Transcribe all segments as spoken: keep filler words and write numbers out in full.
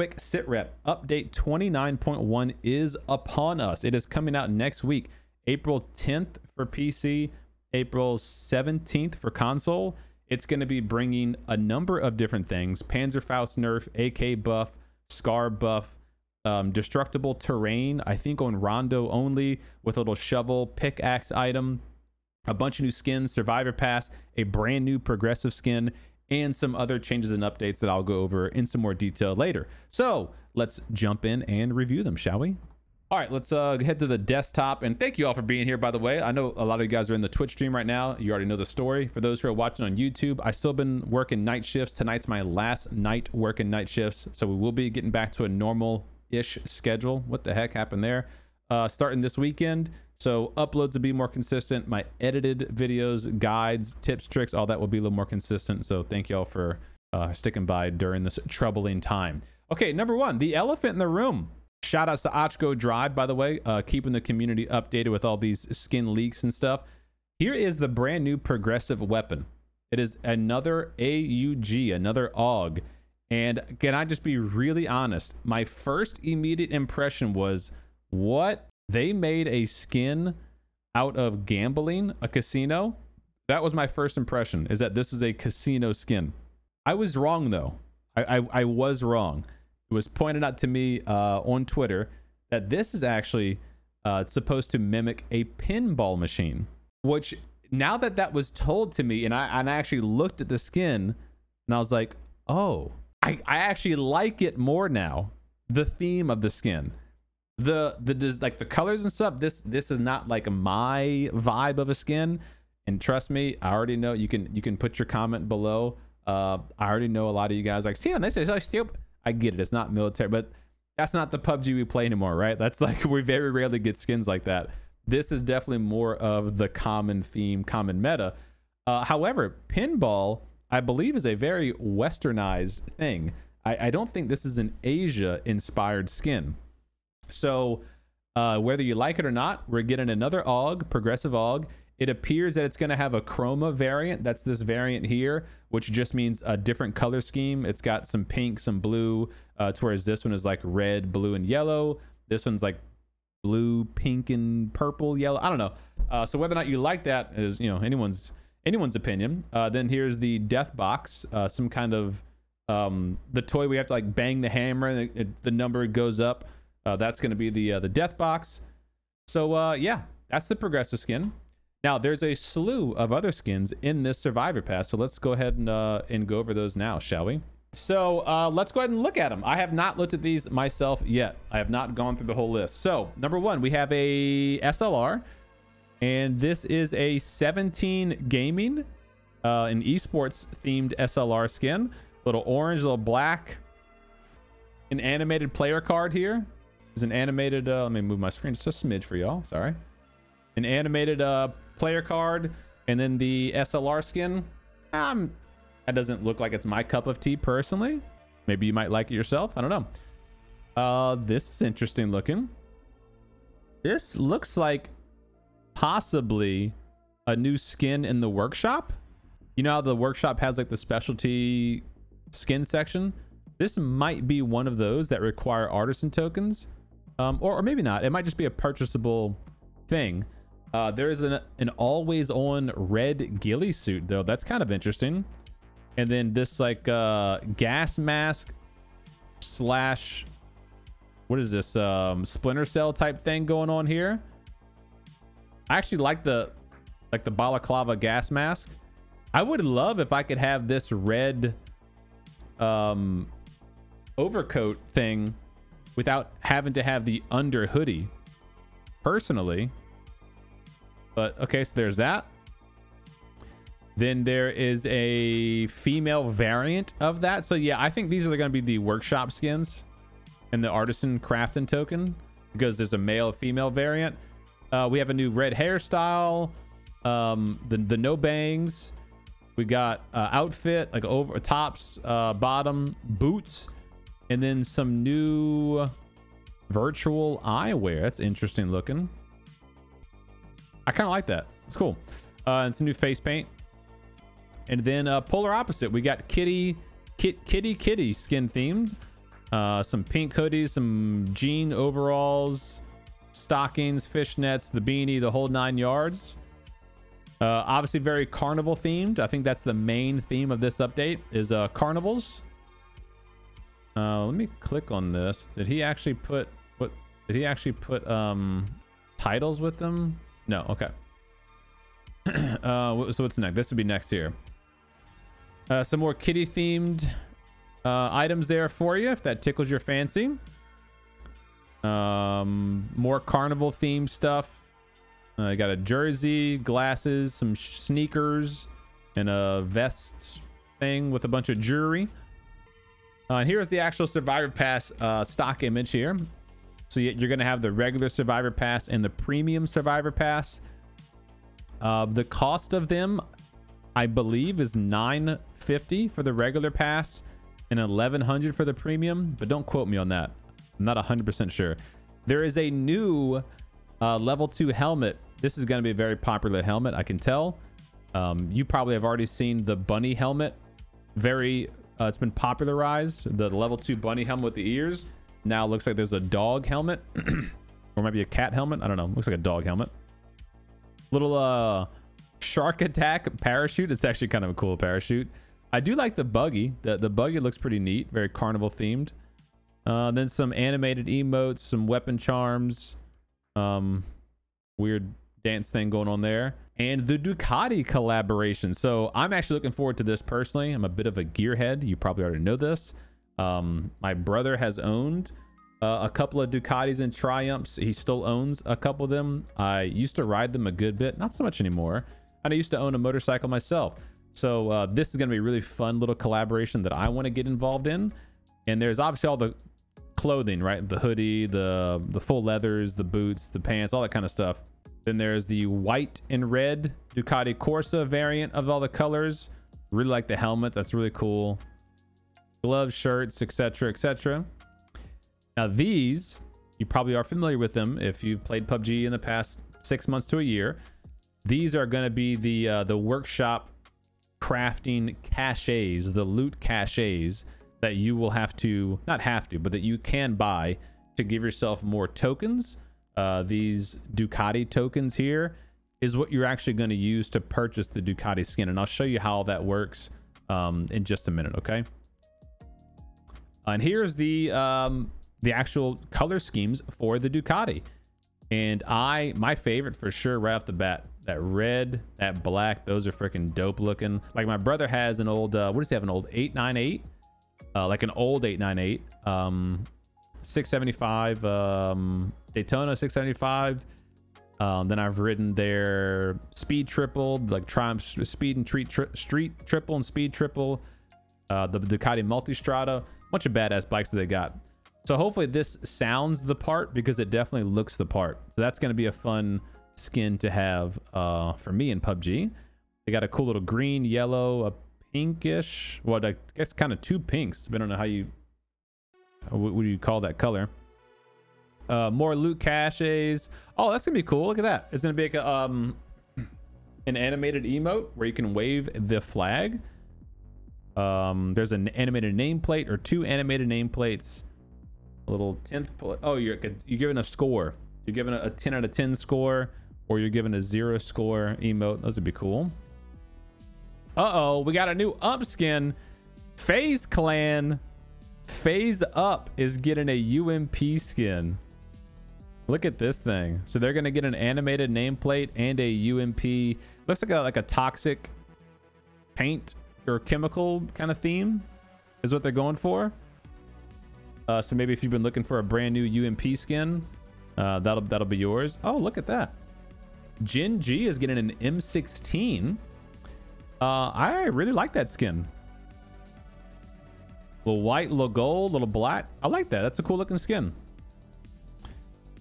quick sit rep. Update twenty-nine point one is upon us. It is coming out next week, April tenth for P C, April seventeenth for console. It's going to be bringing a number of different things: Panzerfaust nerf, A K buff, SCAR buff, um, destructible terrain, I think on Rondo only, with a little shovel, pickaxe item, a bunch of new skins, Survivor Pass, a brand new Progressive skin, and some other changes and updates that I'll go over in some more detail later. So let's jump in and review them, shall we? All right, let's uh, head to the desktop. And thank you all for being here, by the way. I know a lot of you guys are in the Twitch stream right now. You already know the story. For those who are watching on YouTube, I've still been working night shifts. Tonight's my last night working night shifts. So we will be getting back to a normal-ish schedule. What the heck happened there? Uh, starting this weekend. So uploads will be more consistent. My edited videos, guides, tips, tricks, all that will be a little more consistent. So thank y'all for uh, sticking by during this troubling time. Okay, number one, the elephant in the room. Shout outs to Ocho Drive, by the way, uh, keeping the community updated with all these skin leaks and stuff. Here is the brand new Progressive weapon. It is another A U G, another A U G. And can I just be really honest? My first immediate impression was, what? They made a skin out of gambling, a casino? That was my first impression, is that this was a casino skin. I was wrong, though. I, I, I was wrong. It was pointed out to me uh, on Twitter that this is actually uh, supposed to mimic a pinball machine, which now that that was told to me and I, and I actually looked at the skin and I was like, oh, I, I actually like it more now. The theme of the skin, the, the, like the colors and stuff, this, this is not like my vibe of a skin. And trust me, I already know you can, you can put your comment below. Uh, I already know a lot of you guys are like, see, this is so stupid. I get it. It's not military, but that's not the P U B G we play anymore, right? That's like, we very rarely get skins like that. This is definitely more of the common theme, common meta. Uh, however, pinball, I believe, is a very westernized thing. I, I don't think this is an Asia-inspired skin. So uh, whether you like it or not, we're getting another A U G, Progressive A U G. It appears that it's going to have a chroma variant. That's this variant here, which just means a different color scheme. It's got some pink, some blue, uh, whereas this one is like red, blue, and yellow. This one's like blue, pink, and purple, yellow. I don't know. Uh, so whether or not you like that is, you know, anyone's anyone's opinion. Uh, then here's the death box, uh, some kind of um, the toy we have to like bang the hammer and the, the number goes up. Uh, that's going to be the uh, the death box. So uh, yeah, that's the Progressive skin. Now, there's a slew of other skins in this Survivor Pass, so let's go ahead and, uh, and go over those now, shall we? So uh, let's go ahead and look at them. I have not looked at these myself yet. I have not gone through the whole list. So, number one, we have a S L R, and this is a seventeen Gaming, uh, an esports-themed S L R skin. Little orange, little black. An animated player card here. There's an animated... Uh, let me move my screen just a smidge for y'all. Sorry. An animated uh, player card, and then the S L R skin. Um, that doesn't look like it's my cup of tea personally. Maybe you might like it yourself. I don't know. Uh, this is interesting looking. This looks like possibly a new skin in the Workshop. You know how the Workshop has like the specialty skin section? This might be one of those that require artisan tokens, um, or, or maybe not. It might just be a purchasable thing. Uh, there is an, an always-on red ghillie suit, though. That's kind of interesting. And then this, like, uh, gas mask slash... What is this? Um, splinter cell type thing going on here. I actually like the, like the balaclava gas mask. I would love if I could have this red um, overcoat thing without having to have the under hoodie, personally. But okay, so there's that. Then there is a female variant of that. So yeah, I think these are going to be the Workshop skins and the artisan crafting token, because there's a male female variant. Uh, we have a new red hairstyle, um, the, the no bangs. We got uh, outfit, like over tops, uh, bottom, boots, and then some new virtual eyewear. That's interesting looking. I kind of like that. It's cool. Uh, it's a new face paint. And then uh, polar opposite. We got kitty, kit, kitty, kitty skin themed. uh, some pink hoodies, some jean overalls, stockings, fishnets, the beanie, the whole nine yards. Uh, obviously very carnival themed. I think that's the main theme of this update is uh, carnivals. Uh, let me click on this. Did he actually put what? Did he actually put um, titles with them? No. Okay. uh, so what's next? This would be next here. Uh, some more kitty themed uh, items there for you if that tickles your fancy. Um, more carnival themed stuff. I uh, got a jersey, glasses, some sneakers, and a vest thing with a bunch of jewelry. Uh, and here's the actual Survivor Pass uh, stock image here. So you're going to have the regular Survivor Pass and the Premium Survivor Pass. Uh, the cost of them, I believe, is nine fifty for the regular pass and eleven hundred for the premium. But don't quote me on that. I'm not one hundred percent sure. There is a new... Uh, level two helmet. This is going to be a very popular helmet, I can tell. Um, you probably have already seen the bunny helmet. Very, uh, it's been popularized. The level two bunny helmet with the ears. Now it looks like there's a dog helmet. Or maybe a cat helmet. I don't know. Looks like a dog helmet. Little uh, shark attack parachute. It's actually kind of a cool parachute. I do like the buggy. The, the buggy looks pretty neat. Very carnival themed. Uh, then some animated emotes, some weapon charms. Um, weird dance thing going on there, and the Ducati collaboration. So I'm actually looking forward to this personally. I'm a bit of a gearhead. You probably already know this. Um, my brother has owned uh, a couple of Ducatis and Triumphs. He still owns a couple of them. I used to ride them a good bit, not so much anymore. And I used to own a motorcycle myself. So uh, this is going to be a really fun little collaboration that I want to get involved in. And there's obviously all the clothing, right? The hoodie, the the full leathers, the boots, the pants, all that kind of stuff. Then there's the white and red Ducati Corsa variant of all the colors. Really like the helmet. That's really cool. Gloves, shirts, etc, etc. Now these, you probably are familiar with them if you've played P U B G in the past six months to a year. These are going to be the uh, the workshop crafting caches, the loot caches that you will have to, not have to, but that you can buy to give yourself more tokens. Uh, these Ducati tokens here is what you're actually going to use to purchase the Ducati skin. And I'll show you how that works um, in just a minute, okay? And here's the, um, the actual color schemes for the Ducati. And I, my favorite for sure, right off the bat, that red, that black, those are freaking dope looking. Like my brother has an old, uh, what does he have, an old eight ninety-eight? Uh, like an old eight ninety-eight, um, six seventy-five, um, Daytona six seventy-five. Um, then I've ridden their speed triple, like Triumph speed and treat tri street triple and speed triple, uh, the Ducati Multistrada, bunch of badass bikes that they got. So hopefully this sounds the part because it definitely looks the part. So that's going to be a fun skin to have uh, for me in P U B G. They got a cool little green, yellow, a pinkish, well, I guess kind of two pinks. I don't know how you, what do you call that color? Uh, more loot caches. Oh, that's gonna be cool. Look at that. It's gonna be like a, um, an animated emote where you can wave the flag. Um, there's an animated nameplate or two animated nameplates. A little tenth. Oh, you're you're given a score. You're given a, a ten out of ten score, or you're given a zero score emote. Those would be cool. Uh-oh, we got a new U M P skin. FaZe Clan, FaZe Up is getting a U M P skin. Look at this thing. So they're gonna get an animated nameplate and a U M P. Looks like a, like a toxic paint or chemical kind of theme is what they're going for. Uh, so maybe if you've been looking for a brand new U M P skin, uh, that'll that'll be yours. Oh, look at that. Gen G is getting an M sixteen. Uh, I really like that skin. Little white, little gold, little black. I like that. That's a cool looking skin.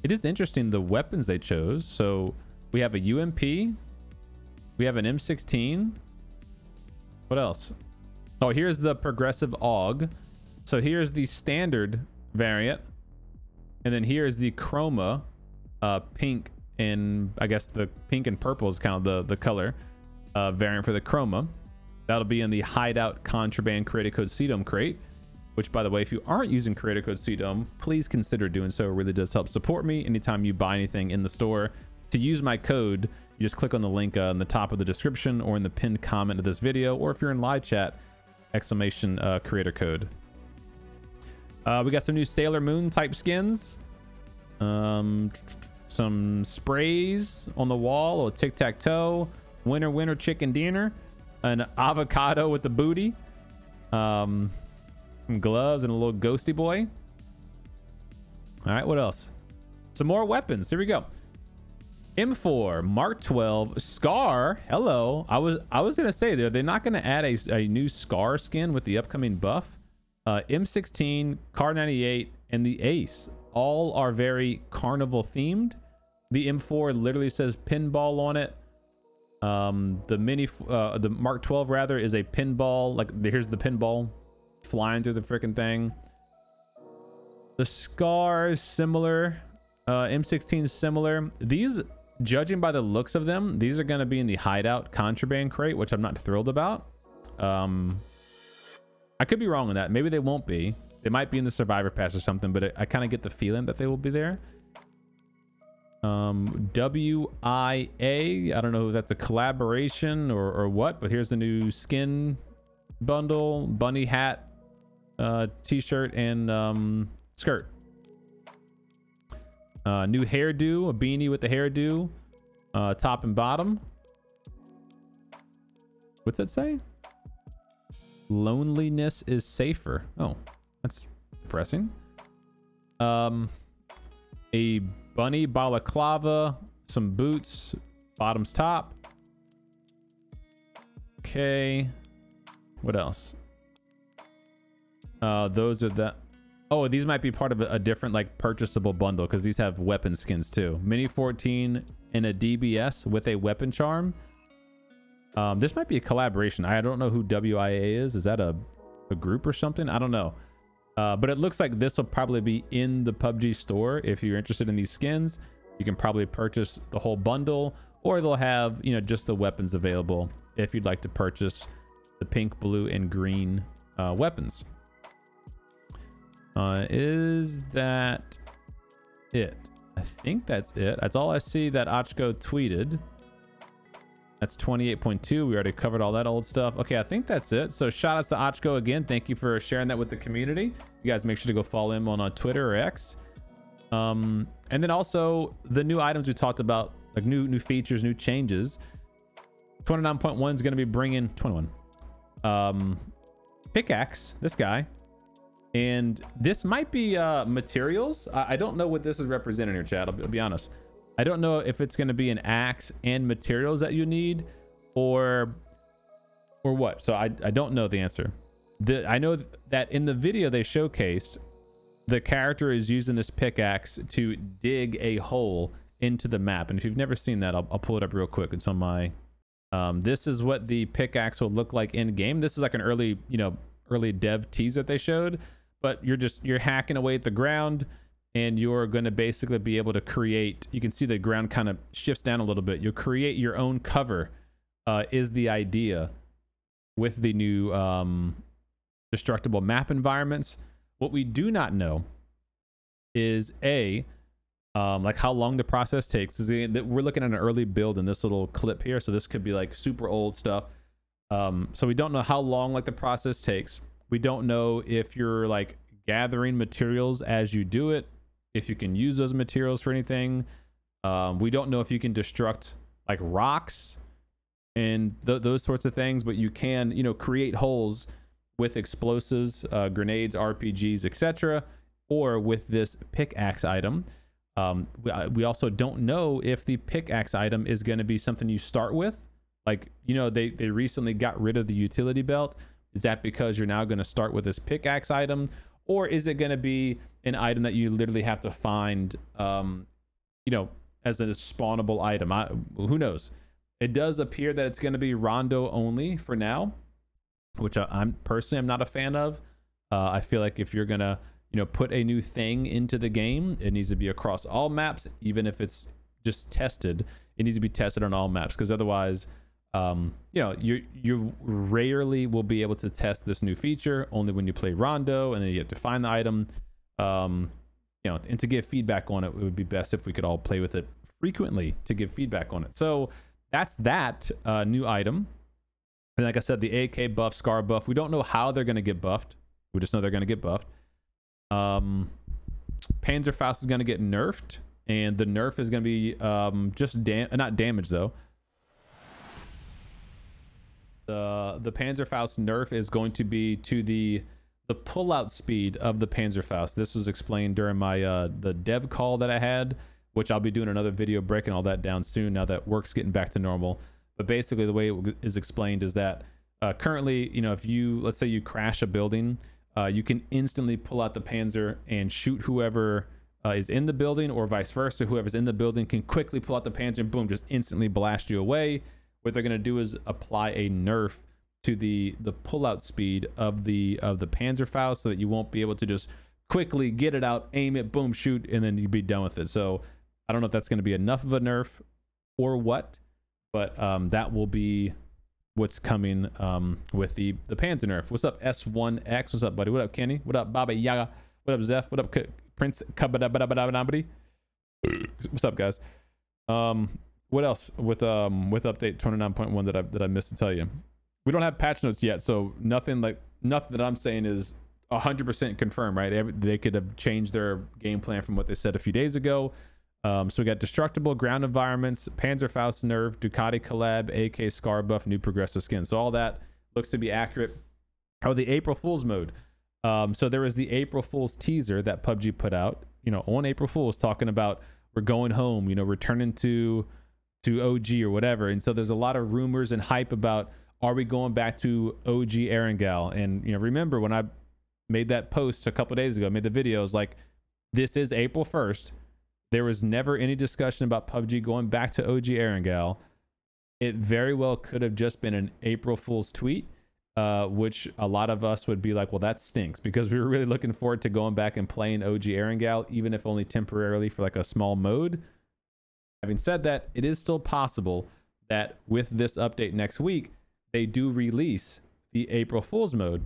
It is interesting the weapons they chose. So we have a U M P. We have an M sixteen. What else? Oh, here's the Progressive A U G. So here's the standard variant. And then here's the chroma, uh, pink, and I guess the pink and purple is kind of the, the color. Uh, variant for the chroma that'll be in the Hideout Contraband creative code CDome crate. which, by the way, if you aren't using creator code CDome, please consider doing so. It really does help support me. Anytime you buy anything in the store, to use my code, you just click on the link uh, in the top of the description or in the pinned comment of this video, or if you're in live chat, exclamation uh, creator code. Uh, we got some new Sailor Moon type skins, um, some sprays on the wall, or tic-tac-toe, winner winner chicken dinner, an avocado with the booty, um, some gloves, and a little ghosty boy. All right, what else? Some more weapons. Here we go. M four, Mark twelve, SCAR. Hello. I was I was gonna say there they're not gonna add a, a new SCAR skin with the upcoming buff. Uh, M sixteen, Kar ninety-eight, and the Ace all are very carnival themed. The M four literally says pinball on it. Um, the mini, uh, the Mark twelve rather is a pinball. Like here's the pinball flying through the freaking thing. The SCAR is similar. Uh, M sixteen is similar. These, judging by the looks of them, these are going to be in the Hideout Contraband crate, which I'm not thrilled about. Um, I could be wrong on that. Maybe they won't be. They might be in the Survivor Pass or something, but it, I kind of get the feeling that they will be there. Um, W I A. I don't know if that's a collaboration or, or what, but here's the new skin bundle, bunny hat, uh, t-shirt, and um, skirt. Uh, new hairdo, a beanie with the hairdo, uh, top and bottom. What's that say? Loneliness is safer. Oh, that's depressing. Um, a bunny balaclava, some boots, bottoms top. Okay. What else? Uh, those are the... Oh, these might be part of a different like purchasable bundle because these have weapon skins too. Mini fourteen and a D B S with a weapon charm. Um, this might be a collaboration. I don't know who W I A is. Is that a, a group or something? I don't know. Uh, but it looks like this will probably be in the P U B G store. If you're interested in these skins, you can probably purchase the whole bundle, or they'll have, you know, just the weapons available if you'd like to purchase the pink, blue, and green uh, weapons. Uh, is that it? I think that's it. That's all I see that Ochko tweeted. That's twenty-eight point two. We already covered all that old stuff. Okay, I think that's it. So shout outs to Ochko again. Thank you for sharing that with the community. You guys make sure to go follow him on, on Twitter or X. Um, and then also the new items we talked about, like new new features, new changes. twenty-nine point one is going to be bringing twenty-one. Um, pickaxe, this guy. And this might be uh materials. I, I don't know what this is representing here, Chad. I'll, I'll be honest. I don't know if it's going to be an axe and materials that you need, or or what. So I I don't know the answer. The I know that in the video they showcased, the character is using this pickaxe to dig a hole into the map. And if you've never seen that, I'll, I'll pull it up real quick. It's on my. Um, this is what the pickaxe will look like in game. This is like an early, you know, early dev tease that they showed. But you're just, you're hacking away at the ground, and you're going to basically be able to create, you can see the ground kind of shifts down a little bit. You'll create your own cover, uh, is the idea with the new um, destructible map environments. What we do not know is A, um, like how long the process takes. Is it, we're looking at an early build in this little clip here. So this could be like super old stuff. Um, so we don't know how long like the process takes. We don't know if you're like gathering materials as you do it, if you can use those materials for anything. Um, we don't know if you can destruct like rocks and th those sorts of things, but you can, you know, create holes with explosives, uh, grenades, R P Gs, et cetera, or with this pickaxe item. Um, we, we also don't know if the pickaxe item is going to be something you start with. Like, you know, they, they recently got rid of the utility belt. Is that because you're now going to start with this pickaxe item, or is it going to be an item that you literally have to find, um, you know, as a spawnable item? I, who knows? It does appear that it's going to be Rondo only for now, which I, I'm personally I'm not a fan of. Uh, I feel like if you're going to, you know, put a new thing into the game, it needs to be across all maps. Even if it's just tested, it needs to be tested on all maps, because otherwise um, you know, you you rarely will be able to test this new feature, only when you play Rondo, and then you have to find the item. Um, you know, and to give feedback on it, it would be best if we could all play with it frequently to give feedback on it. So that's that uh, new item. And like I said, the A K buff, SCAR buff, we don't know how they're going to get buffed. We just know they're going to get buffed. Um, Panzerfaust is going to get nerfed, and the nerf is going to be um, just dam not damage though. The the Panzerfaust nerf is going to be to the the pullout speed of the Panzerfaust. This was explained during my uh, the dev call that I had, which I'll be doing another video breaking all that down soon. Now that work's getting back to normal. But basically the way it is explained is that uh, currently, you know, if you, let's say you crash a building, uh, you can instantly pull out the Panzer and shoot whoever uh, is in the building, or vice versa. Whoever's in the building can quickly pull out the Panzer and boom, just instantly blast you away. What they're going to do is apply a nerf to the the pullout speed of the of the Panzerfaust so that you won't be able to just quickly get it out, aim it, boom, shoot, and then you'd be done with it. So I don't know if that's going to be enough of a nerf or what. But um, that will be what's coming um, with the, the Panzer nerf. What's up, S one X? What's up, buddy? What up, Kenny? What up, Baba Yaga? What up, Zeph? What up, K Prince? What's up, guys? Um, what else with um with update twenty-nine point one that I that I missed to tell you? We don't have patch notes yet, so nothing like nothing that I'm saying is one hundred percent confirmed, right? Every, they could have changed their game plan from what they said a few days ago. Um, so we got destructible ground environments, Panzerfaust nerf, Ducati collab, A K SCAR buff, new progressive skin. So all that looks to be accurate. Oh, the April Fool's mode. Um, so there was the April Fool's teaser that P U B G put out, you know, on April Fool's, talking about we're going home, you know, returning to to O G or whatever. And so there's a lot of rumors and hype about, are we going back to O G Erangel? And, you know, remember when I made that post a couple of days ago, I made the videos like, this is April first. There was never any discussion about P U B G going back to O G Erangel. It very well could have just been an April Fool's tweet, uh, which a lot of us would be like, well, that stinks, because we were really looking forward to going back and playing O G Erangel, even if only temporarily for like a small mode. Having said that, it is still possible that with this update next week, they do release the April Fool's mode,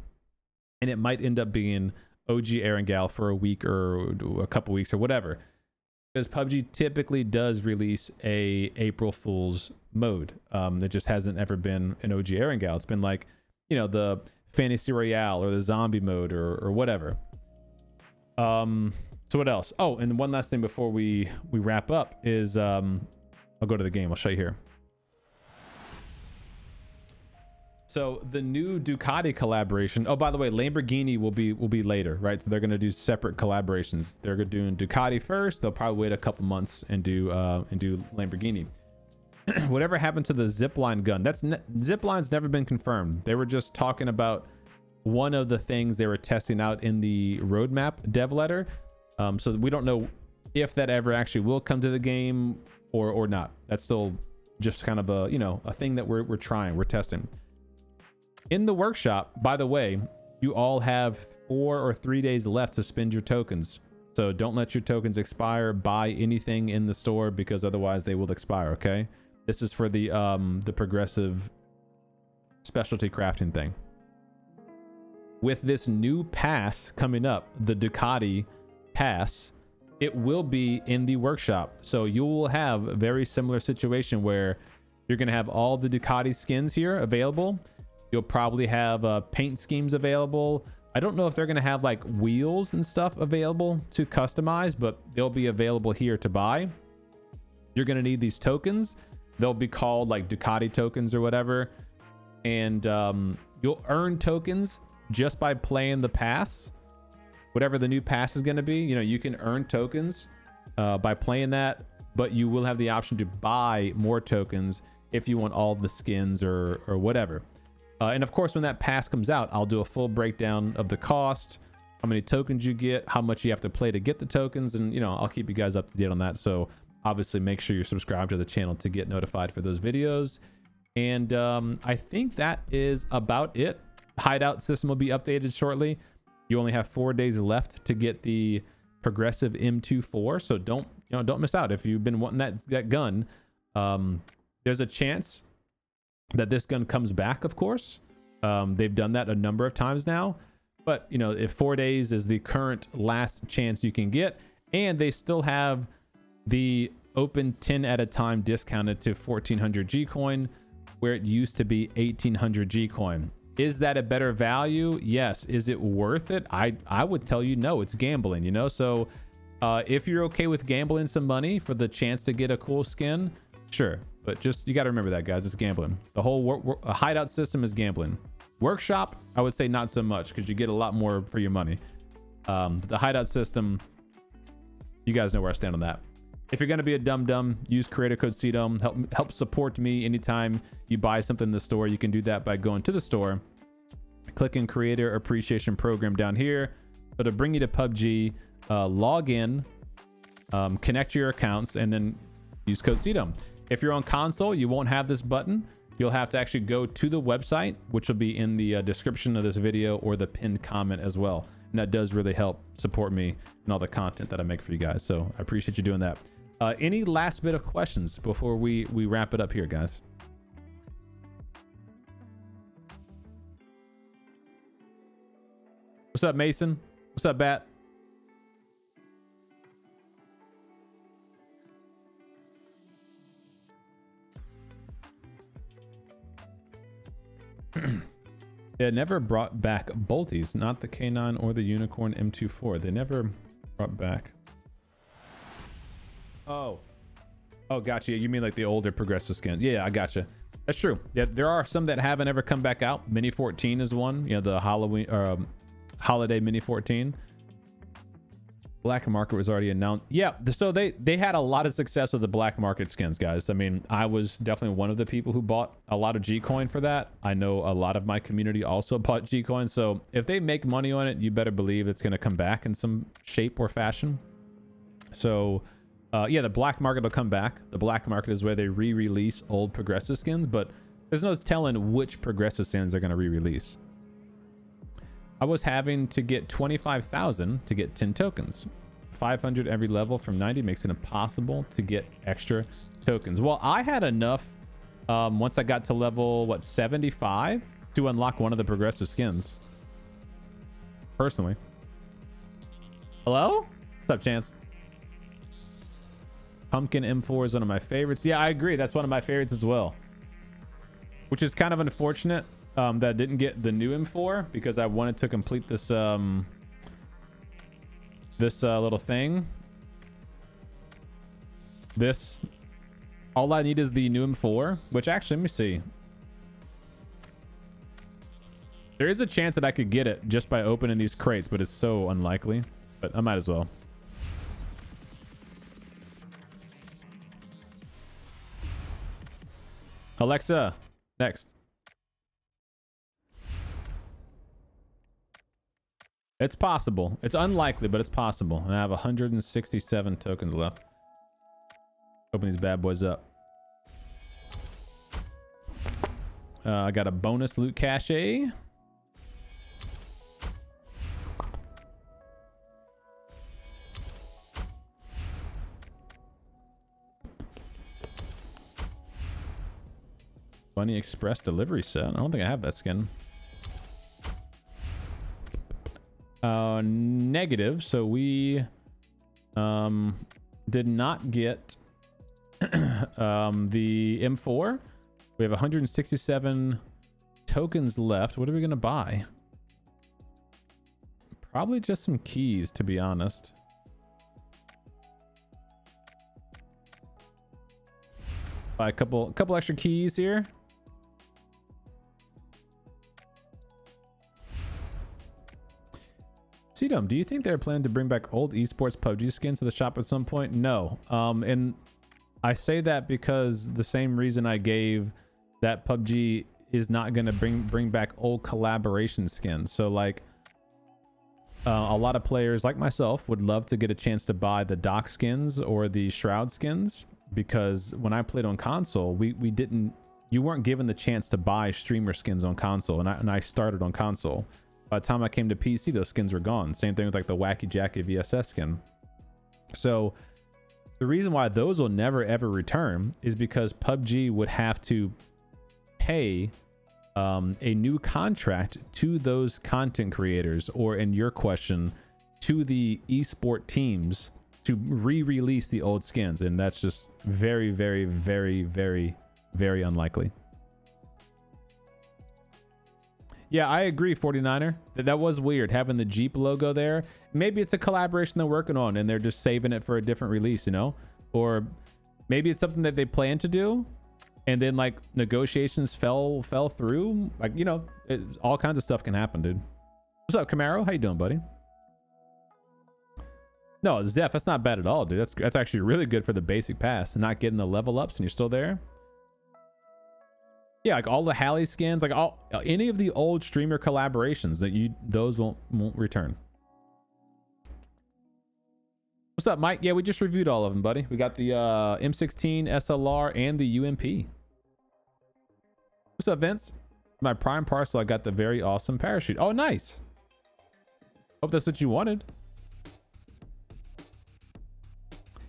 and it might end up being O G Erangel for a week or a couple weeks or whatever. Because P U B G typically does release a April Fool's mode. Um, that just hasn't ever been an O G Erangel. It's been like, you know, the Fantasy Royale or the Zombie mode or, or whatever. Um, so what else? Oh, and one last thing before we, we wrap up is, um, I'll go to the game. I'll show you here. So the new Ducati collaboration. Oh, by the way, Lamborghini will be will be later, right? So they're going to do separate collaborations. They're going to do Ducati first. They'll probably wait a couple months and do uh, and do Lamborghini. Whatever happened to the zipline gun? That's ne zipline's never been confirmed. They were just talking about one of the things they were testing out in the roadmap dev letter. Um, so we don't know if that ever actually will come to the game or or not. That's still just kind of a you know a thing that we're we're trying, we're testing. In the workshop, by the way, you all have four or three days left to spend your tokens. So don't let your tokens expire. Buy anything in the store because otherwise they will expire, okay? This is for the um, the progressive specialty crafting thing. With this new pass coming up, the Ducati pass, it will be in the workshop. So you will have a very similar situation where you're going to have all the Ducati skins here available. You'll probably have uh, paint schemes available. I don't know if they're going to have like wheels and stuff available to customize, but they'll be available here to buy. You're going to need these tokens. They'll be called like Ducati tokens or whatever. And um, you'll earn tokens just by playing the pass. Whatever the new pass is going to be, you know, you can earn tokens uh, by playing that, but you will have the option to buy more tokens if you want all the skins or, or whatever. Uh, and of course, when that pass comes out, I'll do a full breakdown of the cost, how many tokens you get, how much you have to play to get the tokens. And, you know, I'll keep you guys up to date on that. So obviously make sure you're subscribed to the channel to get notified for those videos. And um, I think that is about it. Hideout system will be updated shortly. You only have four days left to get the progressive M twenty-four. So don't, you know, don't miss out. If you've been wanting that, that gun, um, there's a chance that this gun comes back, of course. Um, they've done that a number of times now. But, you know, if four days is the current last chance you can get, and they still have the open ten at a time discounted to fourteen hundred G coin, where it used to be eighteen hundred G coin. Is that a better value? Yes. Is it worth it? I, I would tell you no, it's gambling, you know? So uh, if you're okay with gambling some money for the chance to get a cool skin, sure. But just, you got to remember that, guys, it's gambling. The whole wor wor hideout system is gambling. Workshop, I would say not so much, because you get a lot more for your money. Um, the hideout system, you guys know where I stand on that. If you're going to be a dumb dumb, use creator code CDome. Help help support me. Anytime you buy something in the store, you can do that by going to the store, clicking Creator Appreciation Program down here. It'll bring you to P U B G. Uh, log in, um, connect your accounts, and then use code CDome. If you're on console, you won't have this button. You'll have to actually go to the website, which will be in the uh, description of this video or the pinned comment as well. And that does really help support me and all the content that I make for you guys. So I appreciate you doing that. Uh, any last bit of questions before we, we wrap it up here, guys? What's up, Mason? What's up, Bat? They never brought back Bolties, not the K nine or the Unicorn M twenty-four. They never brought back. Oh, oh, gotcha. You mean like the older progressive skins? Yeah, I gotcha. That's true. Yeah, there are some that haven't ever come back out. Mini fourteen is one. You know, the Halloween or um, holiday Mini fourteen. Black market was already announced. Yeah, so they they had a lot of success with the black market skins, guys. I mean, I was definitely one of the people who bought a lot of G coin for that. I know a lot of my community also bought G coin. So if they make money on it, you better believe it's going to come back in some shape or fashion. So uh, yeah, the black market will come back. The black market is where they re-release old progressive skins, but there's no telling which progressive skins they're going to re-release. I was having to get twenty-five thousand to get ten tokens. five hundred every level from ninety makes it impossible to get extra tokens. Well, I had enough um, once I got to level, what, seventy-five to unlock one of the progressive skins. Personally. Hello? What's up, Chance? Pumpkin M four is one of my favorites. Yeah, I agree. That's one of my favorites as well. Which is kind of unfortunate. Um, that didn't get the new M four because I wanted to complete this um, this uh, little thing. This, all I need is the new M four, which actually, let me see. There is a chance that I could get it just by opening these crates, but it's so unlikely, but I might as well. Alexa, next. It's possible. It's unlikely, but it's possible. And I have one hundred sixty-seven tokens left. Open these bad boys up. Uh, I got a bonus loot cache. Bunny Express delivery set. I don't think I have that skin. Uh, negative. So we, um, did not get, um, the M four. We have one hundred sixty-seven tokens left. What are we going to buy? Probably just some keys, to be honest. Buy a couple, a couple extra keys here. CDome, do you think they're planning to bring back old esports P U B G skins to the shop at some point? No. Um, and I say that because the same reason I gave that P U B G is not going to bring bring back old collaboration skins. So like uh, a lot of players like myself would love to get a chance to buy the Doc skins or the Shroud skins, because when I played on console, we, we didn't, you weren't given the chance to buy streamer skins on console. And I, and I started on console. By the time I came to P C, those skins were gone. Same thing with like the Wacky Jacket V S S skin. So the reason why those will never ever return is because P U B G would have to pay um, a new contract to those content creators, or in your question, to the esport teams, to re-release the old skins. And that's just very, very, very, very, very unlikely. Yeah, I agree, forty-niner. That, that was weird, having the Jeep logo there. Maybe it's a collaboration they're working on and they're just saving it for a different release, you know? Or maybe it's something that they plan to do and then like negotiations fell fell through. Like, you know, it, all kinds of stuff can happen, dude. What's up, Camaro? How you doing, buddy? No, Zeph, that's not bad at all, dude. That's, that's actually really good for the basic pass and not getting the level ups and you're still there. Yeah, like all the Halley skins, like all any of the old streamer collaborations that you those won't won't return. What's up, Mike? Yeah, we just reviewed all of them, buddy. We got the uh, M sixteen, S L R, and the U M P. What's up, Vince? My prime parcel, I got the very awesome parachute. Oh, nice. Hope that's what you wanted.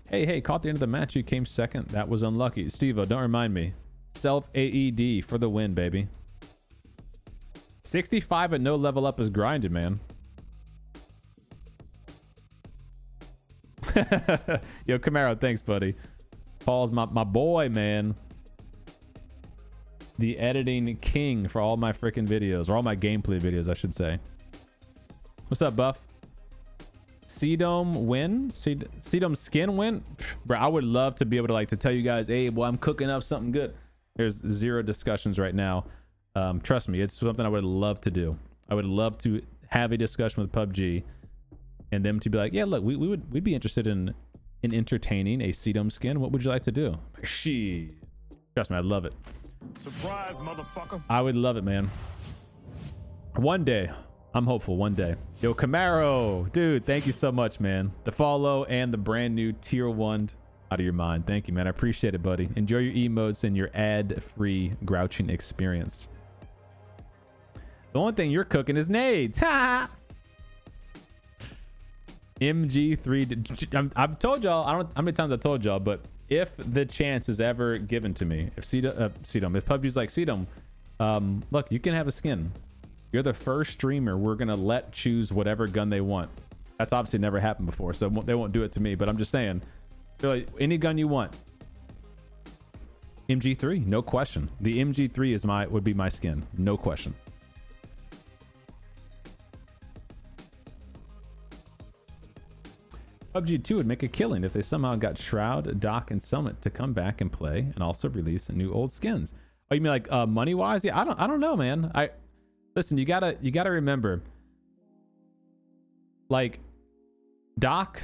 Hey, hey, caught the end of the match. You came second. That was unlucky. Steve-o, don't remind me. Self A E D for the win, baby. sixty-five and no level up is grinded, man. Yo, Camaro, thanks, buddy. Paul's my, my boy, man. The editing king for all my freaking videos, or all my gameplay videos, I should say. What's up, Buff? CDome win? CDome skin win? Pfft, bro, I would love to be able to like to tell you guys, hey, well, I'm cooking up something good. There's zero discussions right now. Um, trust me, it's something I would love to do. I would love to have a discussion with P U B G and them to be like, yeah, look, we, we would, we'd be interested in, in entertaining a CDome skin. What would you like to do? She, trust me, I'd love it. Surprise, motherfucker. I would love it, man. One day, I'm hopeful, one day. Yo, Camaro, dude, thank you so much, man. The follow and the brand new tier one. Out of your mind. Thank you, man. I appreciate it, buddy. Enjoy your emotes and your ad-free grouching experience. The only thing you're cooking is nades. Ha! M G three. I've told y'all. I don't. How many times I told y'all? But if the chance is ever given to me, if CDome, uh, CDome, if P U B G's like CDome, um, look, you can have a skin. You're the first streamer we're gonna let choose whatever gun they want. That's obviously never happened before, so they won't do it to me. But I'm just saying. Any gun you want, M G three, no question. The M G three is my would be my skin, no question. P U B G two would make a killing if they somehow got Shroud, Doc, and Summit to come back and play, and also release new old skins. Oh, you mean like uh, money wise? Yeah, I don't, I don't know, man. I listen. You gotta, you gotta remember, like Doc,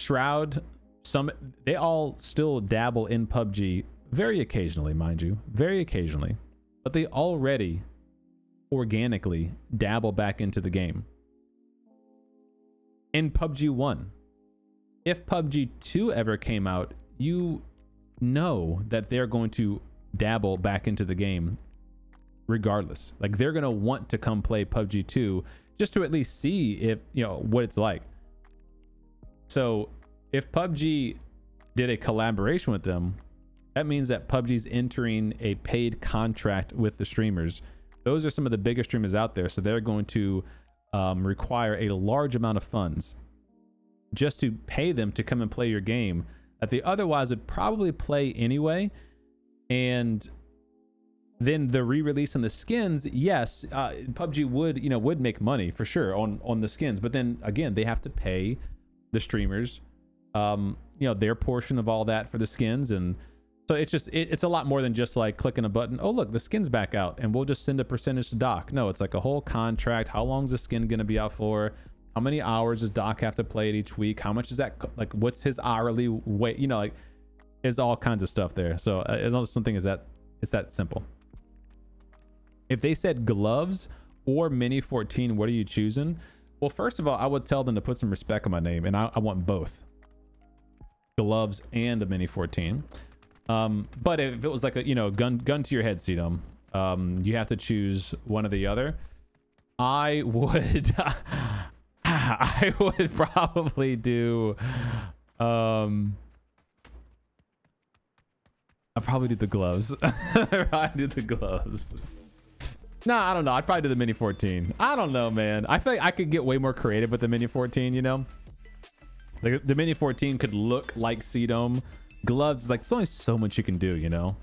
Shroud. Some they all still dabble in P U B G very occasionally, mind you, very occasionally, but they already organically dabble back into the game. In P U B G one, if P U B G two ever came out, you know that they're going to dabble back into the game regardless. Like they're going to want to come play P U B G two just to at least see if, you know, what it's like. So if P U B G did a collaboration with them, that means that P U B G's entering a paid contract with the streamers. Those are some of the biggest streamers out there, so they're going to um, require a large amount of funds just to pay them to come and play your game that they otherwise would probably play anyway. And then the re-release on the skins, yes, uh, P U B G would, you know, would make money for sure on on the skins, but then again, they have to pay the streamers. Um, you know, their portion of all that for the skins. And so it's just, it, it's a lot more than just like clicking a button. Oh, look, the skin's back out and we'll just send a percentage to Doc. No, it's like a whole contract. How long is the skin going to be out for? How many hours does Doc have to play it each week? How much is that? Like, what's his hourly weight? You know, like there's all kinds of stuff there. So uh, another something is that it's that simple. If they said gloves or Mini fourteen, what are you choosing? Well, first of all, I would tell them to put some respect on my name and I, I want both. Gloves and the Mini fourteen, um, but if it was like a you know gun gun to your head, CDome, um, you have to choose one or the other. I would, I would probably do, um, I probably did the gloves. I did the gloves. No, nah, I don't know. I'd probably do the Mini fourteen. I don't know, man. I think I could get way more creative with the Mini fourteen, you know? The, the Mini fourteen could look like CDome. Gloves is like, there's only so much you can do, you know?